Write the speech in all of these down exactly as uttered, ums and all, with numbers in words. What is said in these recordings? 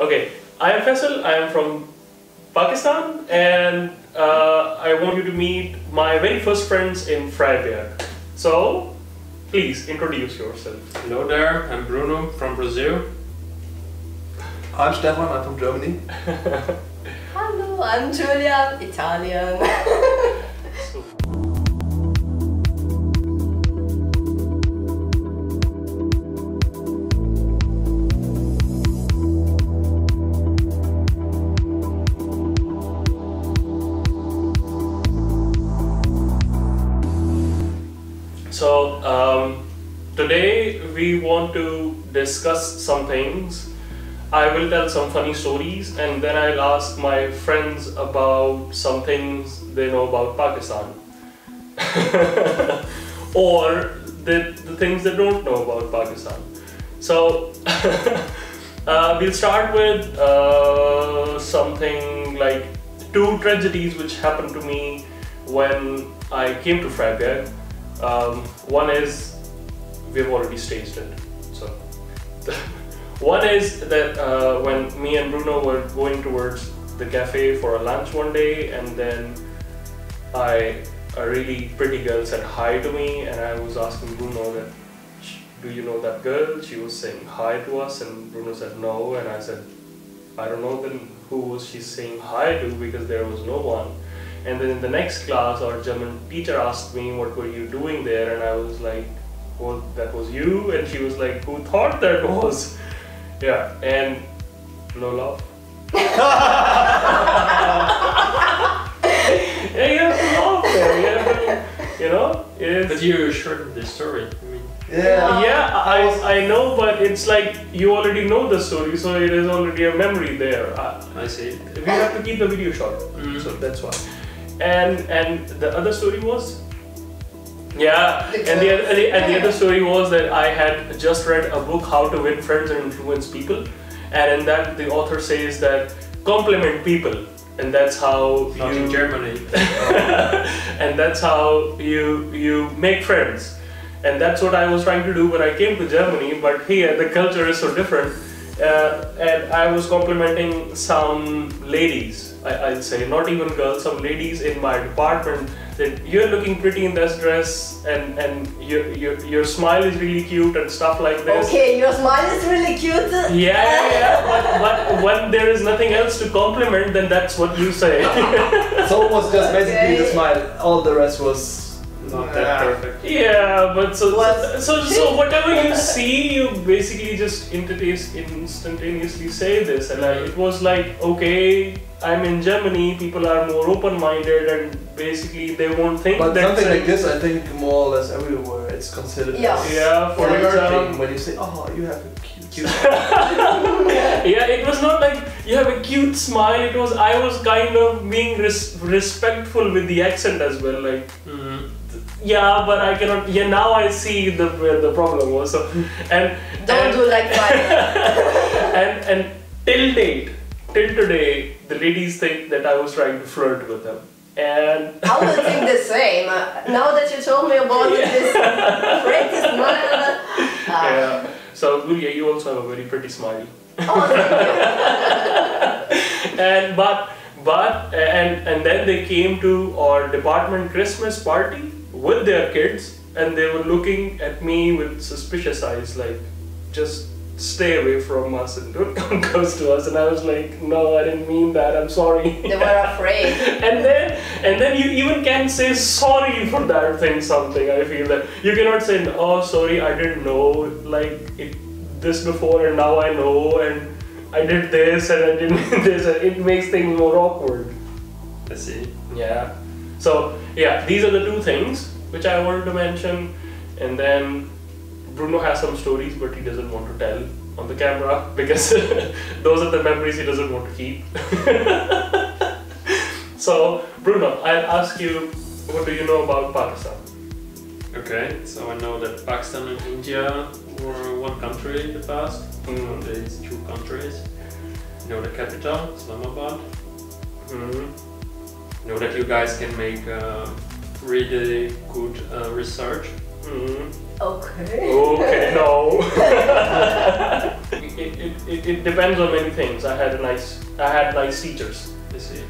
Okay, I am Faisal, I am from Pakistan, and uh, I want you to meet my very first friends in Freiburg. So, please introduce yourself. Hello there, I'm Bruno from Brazil. I'm Stefan, I'm from Germany. Hello, I'm Giulia, Italian. So. So um, today we want to discuss some things. I will tell some funny stories and then I'll ask my friends about some things they know about Pakistan. Or the, the things they don't know about Pakistan. So uh, we'll start with uh, something like two tragedies which happened to me when I came to Freiburg. Um, one is, we've already staged it, so. One is that uh, when me and Bruno were going towards the cafe for a lunch one day, and then I, a really pretty girl said hi to me, and I was asking Bruno that, do you know that girl? She was saying hi to us, and Bruno said no, and I said, I don't know then who was she saying hi to, because there was no one. And then in the next class, our German teacher asked me, what were you doing there? And I was like, well, that was you? And she was like, who thought that was? Yeah, and no love. Yeah, you have to laugh there, you have to, you know? It's, but you shortened the story, I mean. Yeah, yeah, I, I know, but it's like, you already know the story, so it is already a memory there. I, I see. We have to keep the video short, mm. So that's why. And and the other story was, yeah, and the, and the and the other story was that I had just read a book, How to Win Friends and Influence People, and in that the author says that compliment people, and that's how Not you in Germany, and that's how you you make friends, and that's what I was trying to do when I came to Germany, but here the culture is so different. Uh, and I was complimenting some ladies, I, I'd say, not even girls, some ladies in my department, that you're looking pretty in this dress, and, and your, your, your smile is really cute and stuff like this. Okay, your smile is really cute. Yeah, yeah, yeah. But, but when there is nothing else to compliment, then that's what you say. So it was just basically okay. The smile, all the rest was... Not that perfect. Yeah, but so so, so so whatever you see, you basically just instantaneously say this, and I, it was like, okay, I'm in Germany, people are more open-minded, and basically they won't think. But that something like this, I think more or less everywhere it's considered. Yeah, yeah. For example, when you say, oh, you have a cute. cute Yeah, it was not like you have a cute smile. It was I was kind of being res respectful with the accent as well, like. Mm-hmm. Yeah, but I cannot. Yeah, now I see the where the problem was. So, and don't and, do like mine. and and till date, till today, the ladies think that I was trying to flirt with them. And I would think the same. Uh, now that you told me about yeah. this practice, uh, yeah. So Giulia, you also have a very pretty smile. Oh, thank you. and but but and and then they came to our department Christmas party with their kids, and they were looking at me with suspicious eyes, like, just stay away from us and don't come close to us. And I was like, no, I didn't mean that, I'm sorry. They were afraid. and then and then you even can't say sorry for that thing, something, I feel that. You cannot say, oh, sorry, I didn't know, like, it, this before, and now I know, and I did this, and I didn't this, and it makes things more awkward. I see. Yeah. So, yeah, these are the two things which I wanted to mention, and then Bruno has some stories but he doesn't want to tell on the camera because those are the memories he doesn't want to keep. So, Bruno, I'll ask you, what do you know about Pakistan? Okay, so I know that Pakistan and India were one country in the past, mm. These two countries. You know the capital, Islamabad. Mm. Know that you guys can make uh, really good uh, research. Mm-hmm. Okay. Okay, no. it, it, it, it depends on many things. I had a nice, I had nice features this year.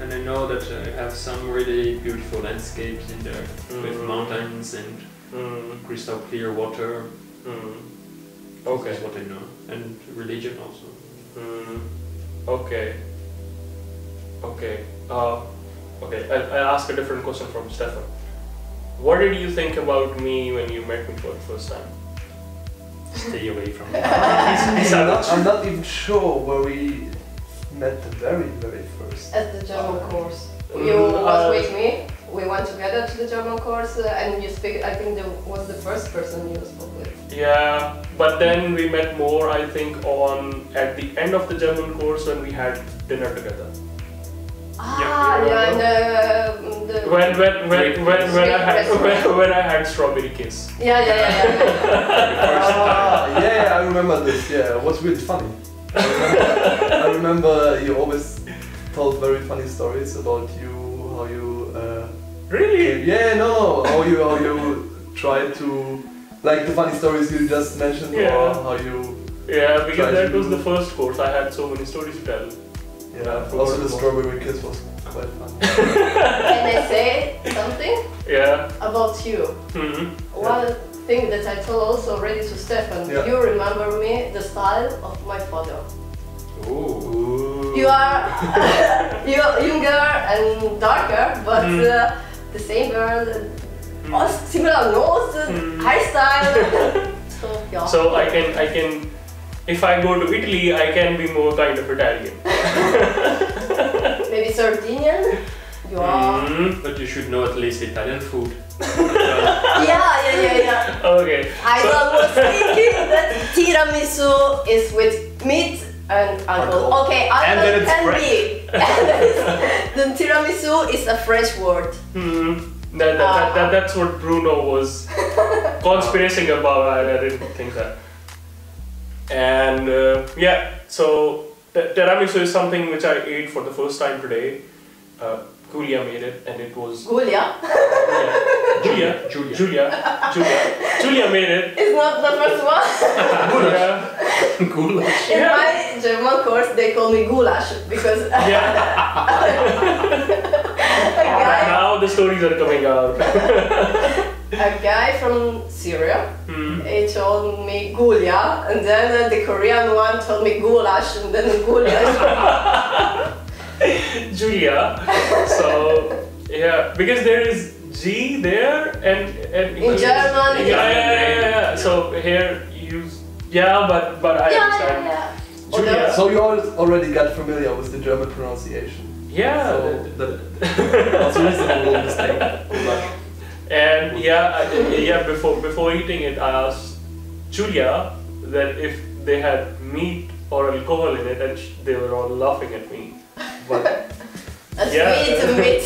And I know that uh, you have some really beautiful landscapes in there, mm. with mountains and mm. crystal clear water. Mm. Okay. That's what I know. And religion also. Mm. Okay. Okay. Uh, okay. I, I ask a different question from Stefan. What did you think about me when you met me for the first time? Stay away from me. I'm, not, I'm not even sure where we met the very, very first. At the German uh, course. Mm, you uh, was with me. We went together to the German course, uh, and you speak. I think that was the first person you spoke with. Yeah, but then we met more. I think on at the end of the German course when we had dinner together. Ah, yeah, yeah, and the, the when when when when, when I had when, when I had strawberry kiss. Yeah, yeah, yeah. Yeah, yeah. uh, yeah, I remember this. Yeah, it was really funny. I remember, I remember you always told very funny stories about you, how you. Uh, really? Came, yeah, no, how you how you tried to, like the funny stories you just mentioned, yeah. Or how you. Yeah, because that was the first course. I had so many stories to tell. Yeah, also the strawberry kiss was quite fun. Can I say something? Yeah. About you. Mm-hmm. One yeah. thing that I told also already to Stefan, yeah. You remember me, the style of my father. Ooh. You are you're younger and darker, but mm. uh, the same girl, mm. all similar nose, mm. hairstyle. So, yeah. So I can I can. If I go to Italy, I can be more kind of Italian. Maybe Sardinian? You are. Mm, but you should know at least Italian food. Yeah, yeah, yeah, yeah. Okay. I so was thinking that tiramisu is with meat and alcohol. Okay, alcohol can be. Then tiramisu is a French word. Mm. That, that, uh, that, that, that's what Bruno was conspiring about. I didn't think that. And uh, yeah, so tiramisu is something which I ate for the first time today. Uh, Giulia made it, and it was Giulia. Yeah. Giulia, Giulia, Giulia, Giulia, Giulia made it. It's not the first one. Goulash. Goulash. In yeah. my German course, they call me Goulash because. Yeah. Guy, now the stories are coming out. A guy from Syria, mm. he told me Giulia, and then uh, the Korean one told me Goulash, and then Giulia. Giulia. So yeah, because there is G there, and, and in German, yeah, yeah, yeah, yeah. So here you, yeah, but but I yeah, understand. Yeah, yeah. Giulia. So you already got familiar with the German pronunciation. Yeah. So the, that's reasonable mistake. But, and yeah, I, yeah. Before before eating it, I asked Giulia that if they had meat or alcohol in it, and sh they were all laughing at me. But a yeah, sweet meat.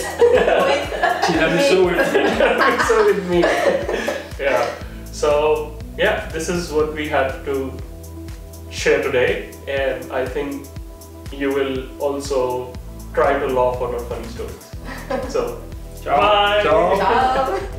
Tiramisu with meat. Tiramisu with meat. Yeah. So yeah, this is what we had to share today, and I think you will also try to laugh on our funny stories. So. Ciao. Bye. Ciao. Ciao.